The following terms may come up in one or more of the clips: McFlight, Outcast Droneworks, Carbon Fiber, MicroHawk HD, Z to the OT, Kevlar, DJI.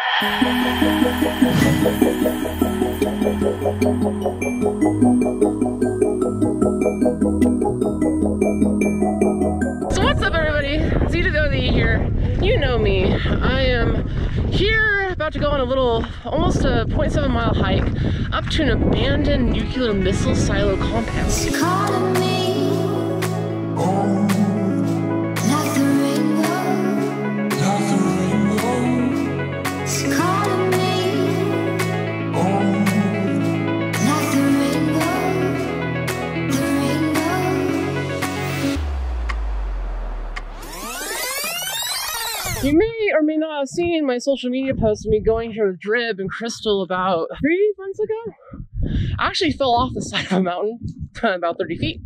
So what's up everybody, Z to the OT here. You know me, I am here about to go on a little, almost a 0.7 mile hike up to an abandoned nuclear missile silo compound. You may or may not have seen my social media post of me going here with Drib and Crystal about 3 months ago. I actually fell off the side of a mountain about 30 feet.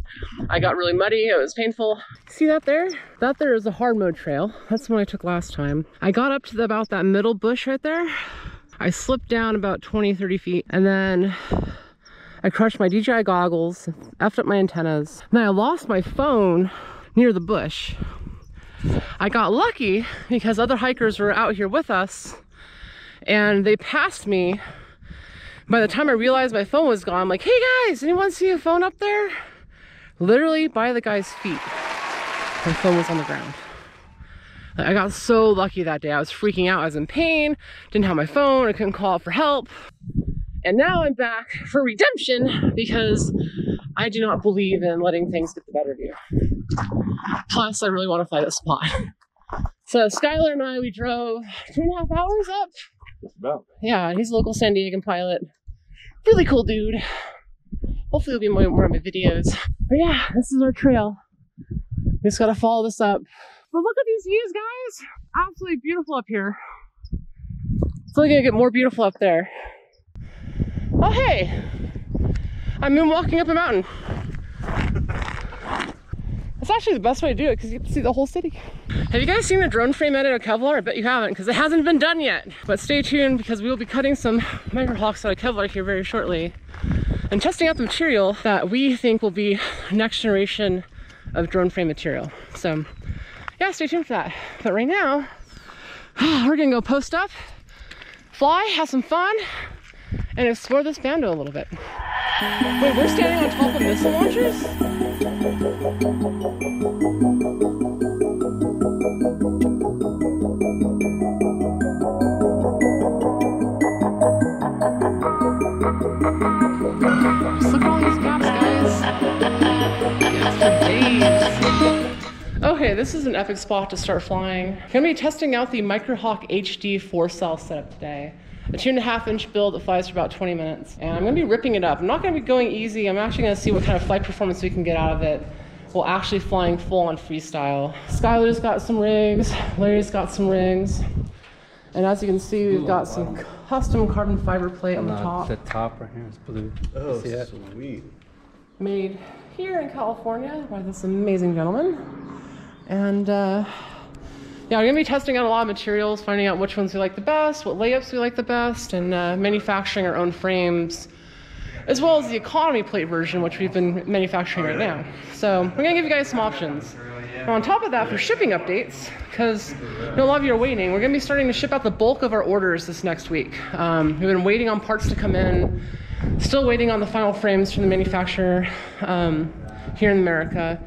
I got really muddy, it was painful. See that there? That there is a hard mode trail. That's the one I took last time. I got up to about that middle bush right there. I slipped down about 20, 30 feet and then I crushed my DJI goggles, effed up my antennas, and then I lost my phone near the bush. I got lucky because other hikers were out here with us and they passed me. By the time I realized my phone was gone, I'm like, hey guys, anyone see a phone up there? Literally by the guy's feet, my phone was on the ground. I got so lucky that day. I was freaking out, I was in pain, didn't have my phone, I couldn't call for help. And now I'm back for redemption because I do not believe in letting things get the better of you. Plus, I really want to fly this spot. So Skylar and I, we drove 2.5 hours up. Just about. Yeah, he's a local San Diegan pilot. Really cool dude. Hopefully, it'll be more of my videos. But yeah, this is our trail. We just gotta follow this up. But look at these views, guys. Absolutely beautiful up here. It's only gonna get more beautiful up there. Oh hey, I'm moonwalking up a mountain. It's actually the best way to do it because you can see the whole city. Have you guys seen the drone frame edit of Kevlar? I bet you haven't because it hasn't been done yet. But stay tuned because we will be cutting some MicroHawks out of Kevlar here very shortly and testing out the material that we think will be next generation of drone frame material. So yeah, stay tuned for that. But right now, we're gonna go post up, fly, have some fun, and explore this bando a little bit. Wait, we're standing on top of missile launchers? Just look at all these gaps, guys. Gaps for days. Okay, this is an epic spot to start flying. I'm gonna be testing out the MicroHawk HD 4-cell setup today. A 2.5-inch build that flies for about 20 minutes. And I'm gonna be ripping it up. I'm not gonna be going easy. I'm actually gonna see what kind of flight performance we can get out of it while actually flying full on freestyle. Skylar's got some rigs, Larry's got some rigs. And as you can see, we've got some custom carbon fiber plate on the top. The top right here is blue. Oh, sweet. Made here in California by this amazing gentleman. And yeah, we're gonna be testing out a lot of materials, finding out which ones we like the best, what layups we like the best, and manufacturing our own frames, as well as the economy plate version, which we've been manufacturing right now. So we're gonna give you guys some options. Now, on top of that, for shipping updates, because you know, a lot of you are waiting, we're gonna be starting to ship out the bulk of our orders this next week. We've been waiting on parts to come in, still waiting on the final frames from the manufacturer here in America,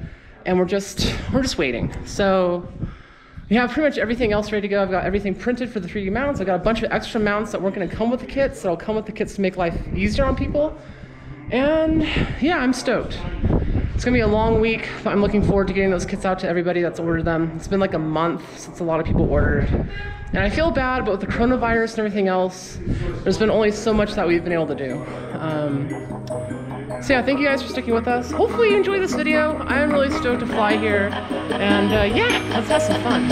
and we're just waiting. So. We have pretty much everything else ready to go. I've got everything printed for the 3D mounts. I've got a bunch of extra mounts that weren't gonna come with the kits, that'll come with the kits to make life easier on people. And yeah, I'm stoked. It's gonna be a long week, but I'm looking forward to getting those kits out to everybody that's ordered them. It's been like a month since a lot of people ordered. And I feel bad, but with the coronavirus and everything else, there's been only so much that we've been able to do. So yeah, thank you guys for sticking with us. Hopefully you enjoy this video. I'm really stoked to fly here. And yeah, let's have some fun.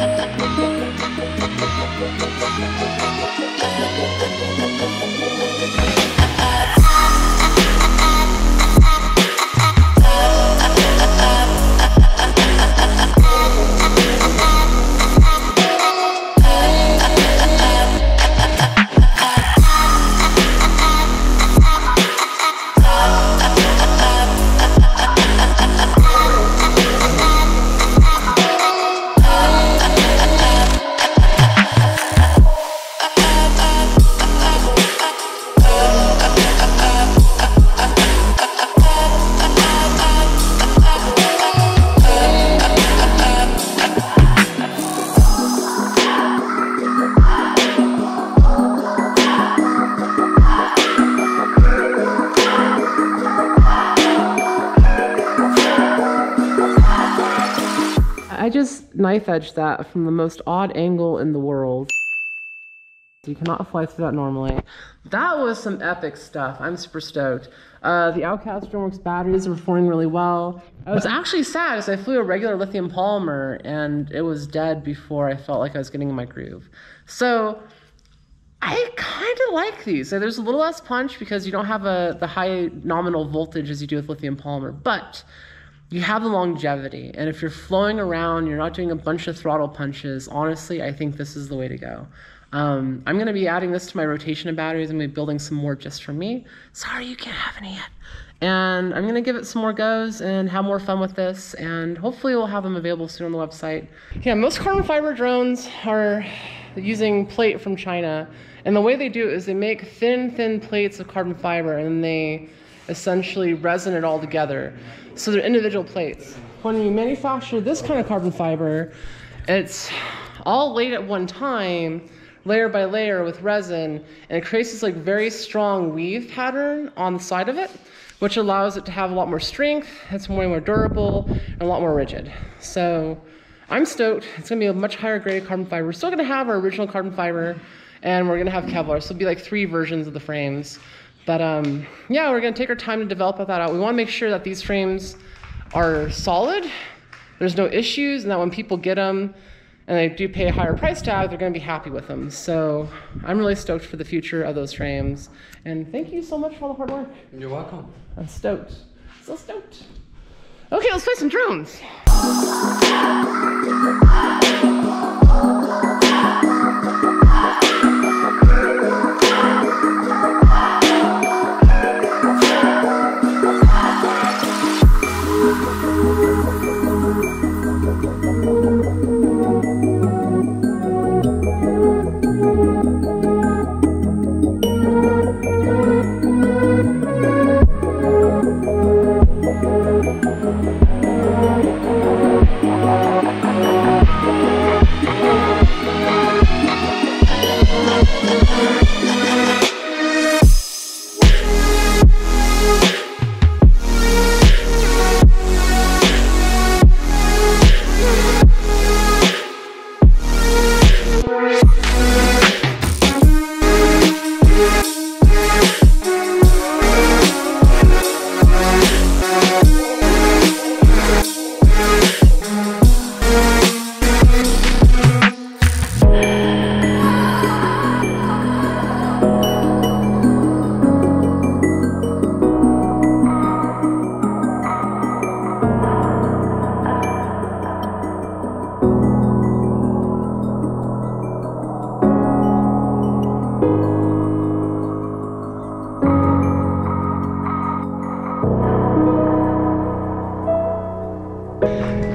just knife edged that from the most odd angle in the world. You cannot fly through that normally. That was some epic stuff. I'm super stoked. The Outcast Droneworks batteries are performing really well. I was actually sad because I flew a regular lithium polymer and it was dead before I felt like I was getting in my groove. So I kind of like these. So there's a little less punch because you don't have the high nominal voltage as you do with lithium polymer, but you have the longevity. And if you're flowing around, you're not doing a bunch of throttle punches, honestly, I think this is the way to go. I'm going to be adding this to my rotation of batteries. I'm going to be building some more just for me. Sorry, you can't have any yet. And I'm going to give it some more goes and have more fun with this. And hopefully we'll have them available soon on the website. Yeah, most carbon fiber drones are using plate from China. And the way they do it is they make thin plates of carbon fiber and they essentially resin it all together. So they're individual plates. When you manufacture this kind of carbon fiber, it's all laid at one time, layer by layer with resin, and it creates this like very strong weave pattern on the side of it, which allows it to have a lot more strength. It's way more durable and a lot more rigid. So I'm stoked. It's gonna be a much higher grade carbon fiber. We're still gonna have our original carbon fiber and we're gonna have Kevlar. So it'll be like 3 versions of the frames. But yeah, we're gonna take our time to develop that out. We wanna make sure that these frames are solid, there's no issues, and that when people get them, and they do pay a higher price tag, they're gonna be happy with them. So I'm really stoked for the future of those frames. And thank you so much for all the hard work. You're welcome. I'm stoked, so stoked. Okay, let's play some drones.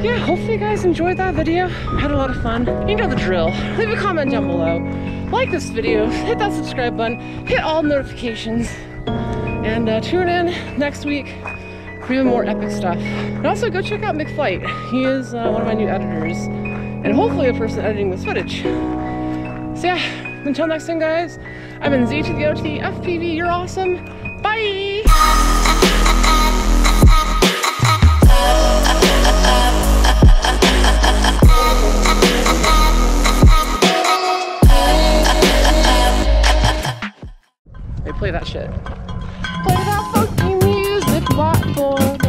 Yeah, hopefully you guys enjoyed that video. I had a lot of fun. You know the drill. Leave a comment down below. Like this video, hit that subscribe button, hit all notifications, and tune in next week for even more epic stuff. And also go check out McFlight. He is one of my new editors, and hopefully a person editing this footage. So yeah, until next time guys, I've been Z to the OT, FPV, you're awesome, bye! Play that shit. Play that funky music, waffle.